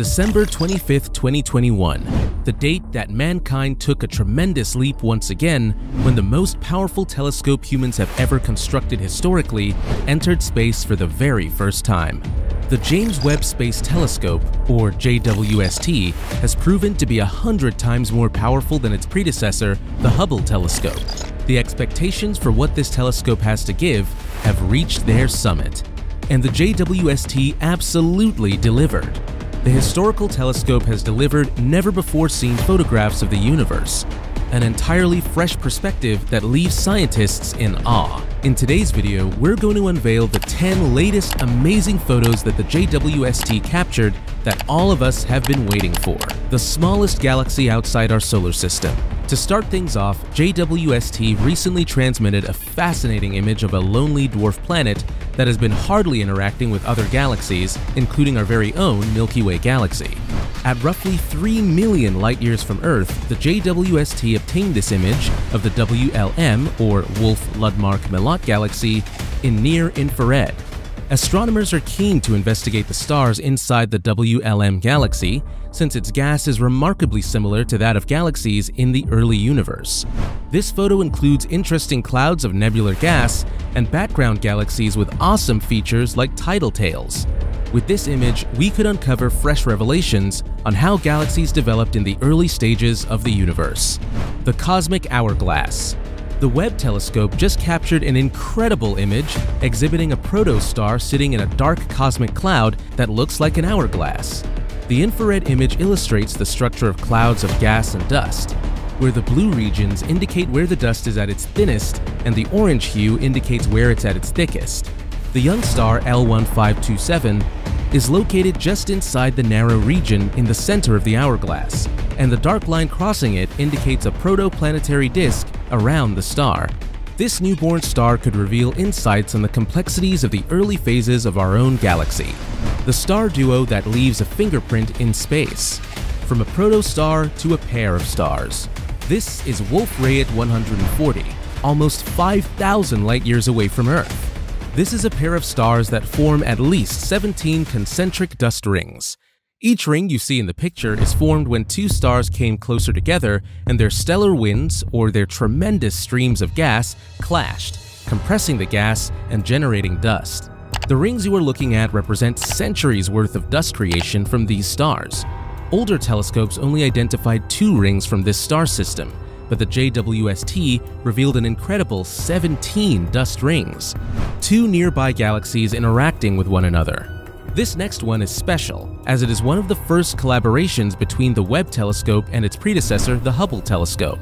December 25, 2021, the date that mankind took a tremendous leap once again when the most powerful telescope humans have ever constructed historically entered space for the very first time. The James Webb Space Telescope, or JWST, has proven to be 100 times more powerful than its predecessor, the Hubble Telescope. The expectations for what this telescope has to give have reached their summit, and the JWST absolutely delivered. The historical telescope has delivered never-before-seen photographs of the universe, an entirely fresh perspective that leaves scientists in awe. In today's video, we're going to unveil the 10 latest amazing photos that the JWST captured that all of us have been waiting for. The smallest galaxy outside our solar system. To start things off, JWST recently transmitted a fascinating image of a lonely dwarf planet that has been hardly interacting with other galaxies, including our very own Milky Way galaxy. At roughly 3 million light-years from Earth, the JWST obtained this image of the WLM, or Wolf-Lundmark-Melotte galaxy, in near-infrared. Astronomers are keen to investigate the stars inside the WLM galaxy, since its gas is remarkably similar to that of galaxies in the early universe. This photo includes interesting clouds of nebular gas and background galaxies with awesome features like tidal tails. With this image, we could uncover fresh revelations on how galaxies developed in the early stages of the universe. The cosmic hourglass. The Webb telescope just captured an incredible image exhibiting a protostar sitting in a dark cosmic cloud that looks like an hourglass. The infrared image illustrates the structure of clouds of gas and dust, where the blue regions indicate where the dust is at its thinnest and the orange hue indicates where it's at its thickest. The young star L1527 is located just inside the narrow region in the center of the hourglass, and the dark line crossing it indicates a protoplanetary disk around the star. This newborn star could reveal insights on the complexities of the early phases of our own galaxy, the star duo that leaves a fingerprint in space, from a protostar to a pair of stars. This is Wolf-Rayet 140, almost 5,000 light-years away from Earth. This is a pair of stars that form at least 17 concentric dust rings. Each ring you see in the picture is formed when two stars came closer together and their stellar winds, or their tremendous streams of gas, clashed, compressing the gas and generating dust. The rings you are looking at represent centuries worth of dust creation from these stars. Older telescopes only identified 2 rings from this star system, but the JWST revealed an incredible 17 dust rings, 2 nearby galaxies interacting with one another. This next one is special, as it is one of the first collaborations between the Webb telescope and its predecessor, the Hubble telescope.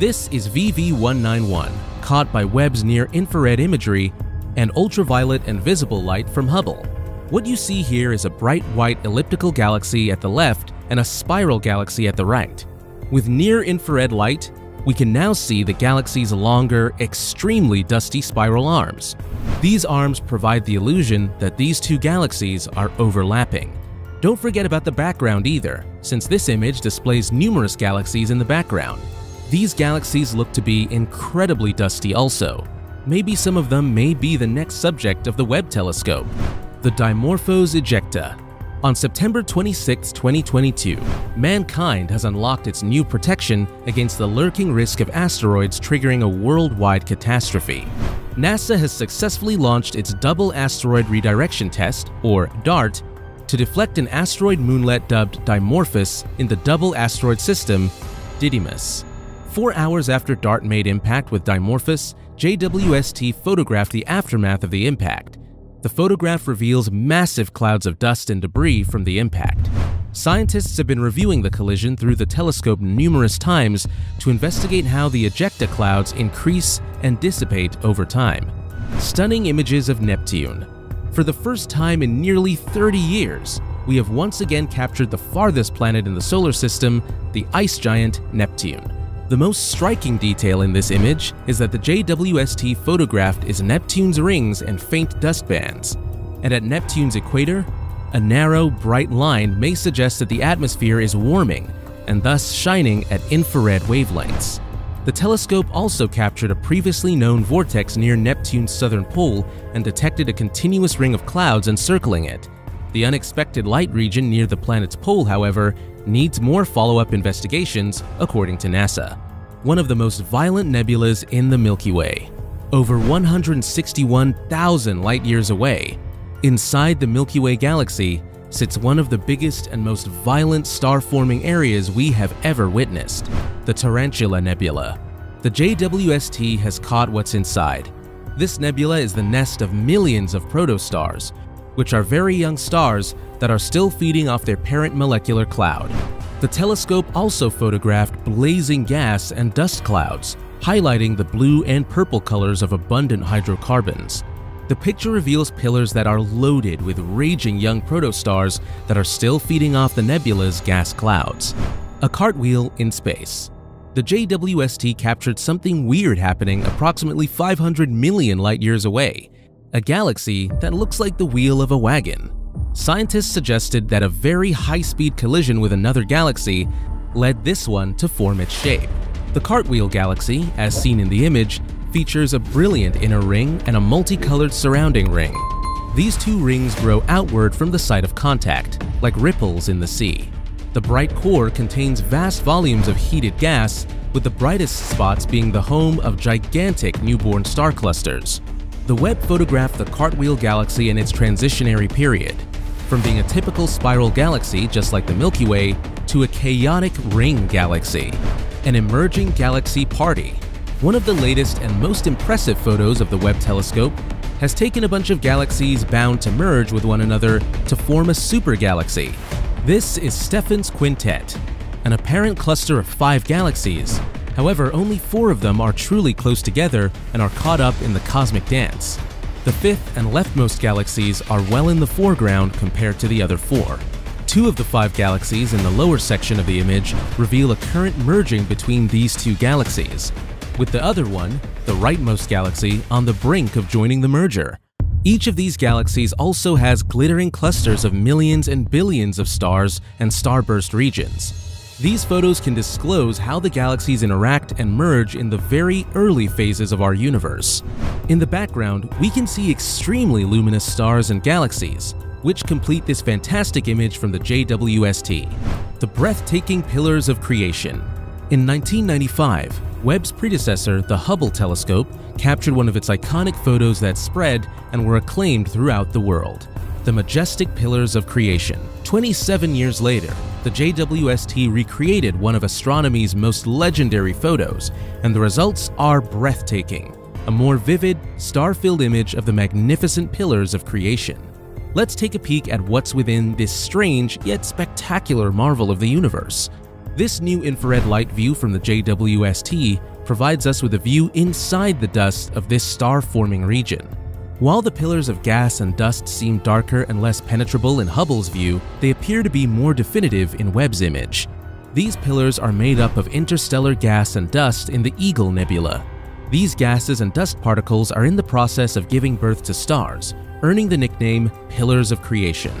This is VV191, caught by Webb's near-infrared imagery and ultraviolet and visible light from Hubble. What you see here is a bright white elliptical galaxy at the left and a spiral galaxy at the right. With near-infrared light, we can now see the galaxy's longer, extremely dusty spiral arms. These arms provide the illusion that these 2 galaxies are overlapping. Don't forget about the background either, since this image displays numerous galaxies in the background. These galaxies look to be incredibly dusty also. Maybe some of them may be the next subject of the Webb telescope. The Dimorphos ejecta. On September 26, 2022, mankind has unlocked its new protection against the lurking risk of asteroids triggering a worldwide catastrophe. NASA has successfully launched its Double Asteroid Redirection Test, or DART, to deflect an asteroid moonlet dubbed Dimorphos in the double asteroid system, Didymos. 4 hours after DART made impact with Dimorphos, JWST photographed the aftermath of the impact. The photograph reveals massive clouds of dust and debris from the impact. Scientists have been reviewing the collision through the telescope numerous times to investigate how the ejecta clouds increase and dissipate over time. Stunning images of Neptune. For the first time in nearly 30 years, we have once again captured the farthest planet in the solar system, the ice giant Neptune. The most striking detail in this image is that the JWST photographed is Neptune's rings and faint dust bands, and at Neptune's equator, a narrow, bright line may suggest that the atmosphere is warming and thus shining at infrared wavelengths. The telescope also captured a previously known vortex near Neptune's southern pole and detected a continuous ring of clouds encircling it. The unexpected light region near the planet's pole, however, needs more follow-up investigations, according to NASA. One of the most violent nebulas in the Milky Way, over 161,000 light-years away, inside the Milky Way galaxy sits one of the biggest and most violent star-forming areas we have ever witnessed, the Tarantula Nebula. The JWST has caught what's inside. This nebula is the nest of millions of protostars, which are very young stars that are still feeding off their parent molecular cloud. The telescope also photographed blazing gas and dust clouds, highlighting the blue and purple colors of abundant hydrocarbons. The picture reveals pillars that are loaded with raging young protostars that are still feeding off the nebula's gas clouds. A cartwheel in space. The JWST captured something weird happening approximately 500 million light-years away, a galaxy that looks like the wheel of a wagon. Scientists suggested that a very high-speed collision with another galaxy led this one to form its shape. The Cartwheel Galaxy, as seen in the image, features a brilliant inner ring and a multicolored surrounding ring. These two rings grow outward from the site of contact, like ripples in the sea. The bright core contains vast volumes of heated gas, with the brightest spots being the home of gigantic newborn star clusters. The Webb photographed the Cartwheel Galaxy in its transitionary period, from being a typical spiral galaxy just like the Milky Way to a chaotic ring galaxy, an emerging galaxy party. One of the latest and most impressive photos of the Webb telescope has taken a bunch of galaxies bound to merge with one another to form a supergalaxy. This is Stephan's Quintet, an apparent cluster of 5 galaxies. However, only 4 of them are truly close together and are caught up in the cosmic dance. The 5th and leftmost galaxies are well in the foreground compared to the other 4. 2 of the 5 galaxies in the lower section of the image reveal a current merging between these 2 galaxies, with the other one, the rightmost galaxy, on the brink of joining the merger. Each of these galaxies also has glittering clusters of millions and billions of stars and starburst regions. These photos can disclose how the galaxies interact and merge in the very early phases of our universe. In the background, we can see extremely luminous stars and galaxies, which complete this fantastic image from the JWST. The breathtaking Pillars of Creation. In 1995, Webb's predecessor, the Hubble telescope, captured one of its iconic photos that spread and were acclaimed throughout the world, the majestic Pillars of Creation. 27 years later, the JWST recreated one of astronomy's most legendary photos, and the results are breathtaking, a more vivid, star-filled image of the magnificent Pillars of Creation. Let's take a peek at what's within this strange yet spectacular marvel of the universe. This new infrared light view from the JWST provides us with a view inside the dust of this star-forming region. While the pillars of gas and dust seem darker and less penetrable in Hubble's view, they appear to be more definitive in Webb's image. These pillars are made up of interstellar gas and dust in the Eagle Nebula. These gases and dust particles are in the process of giving birth to stars, earning the nickname Pillars of Creation.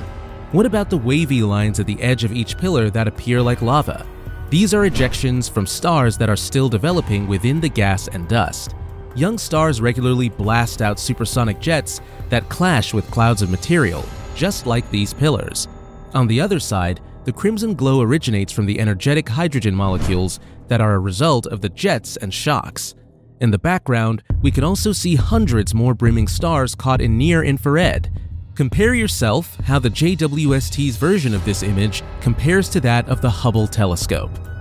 What about the wavy lines at the edge of each pillar that appear like lava? These are ejections from stars that are still developing within the gas and dust. Young stars regularly blast out supersonic jets that clash with clouds of material, just like these pillars. On the other side, the crimson glow originates from the energetic hydrogen molecules that are a result of the jets and shocks. In the background, we can also see hundreds more brimming stars caught in near-infrared. Compare yourself how the JWST's version of this image compares to that of the Hubble telescope.